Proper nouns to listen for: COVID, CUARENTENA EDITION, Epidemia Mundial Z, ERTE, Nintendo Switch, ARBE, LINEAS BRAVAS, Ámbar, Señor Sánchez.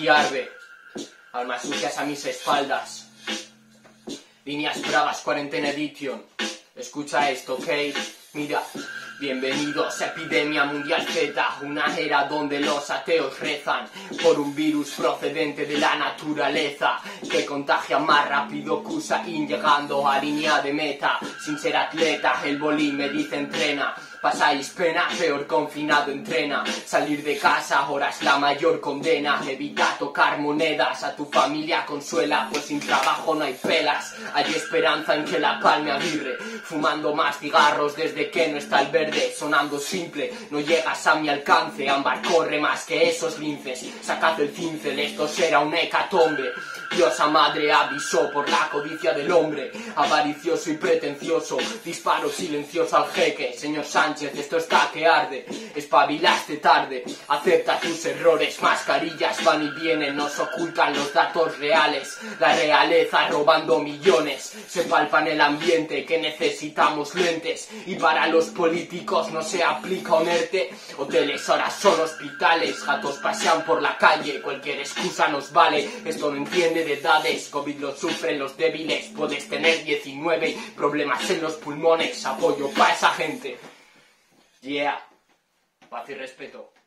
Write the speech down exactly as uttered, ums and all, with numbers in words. aquí ARBE, almas sucias a mis espaldas. Líneas bravas, cuarentena edition. Escucha esto, ok, mira. Bienvenidos a Epidemia Mundial Z, una era donde los ateos rezan por un virus procedente de la naturaleza que contagia más rápido que Usain llegando a línea de meta. Sin ser atleta, el bolí me dice entrena. Pasáis pena, peor confinado entrena. Salir de casa ahora es la mayor condena. Evita tocar monedas, a tu familia consuela, pues sin trabajo no hay pelas. Hay esperanza en que la palme Aguirre, fumando más cigarros desde que no está el verde. Sonando simple, no llegas a mi alcance. Ámbar corre más que esos linces. Sacad el cincel, esto será una hecatombe. Diosa madre avisó por la codicia del hombre, avaricioso y pretencioso. Disparo silencioso al jeque, señor Sánchez. Esto está que arde, espabilaste tarde, acepta tus errores, mascarillas van y vienen, nos ocultan los datos reales, la realeza robando millones, se palpa en el ambiente que necesitamos lentes, y para los políticos no se aplica un ERTE, hoteles ahora son hospitales, gatos pasean por la calle, cualquier excusa nos vale, esto no entiende de edades, COVID lo sufren los débiles, puedes tener diecinueve, problemas en los pulmones, apoyo para esa gente. Yeah, paz y respeto.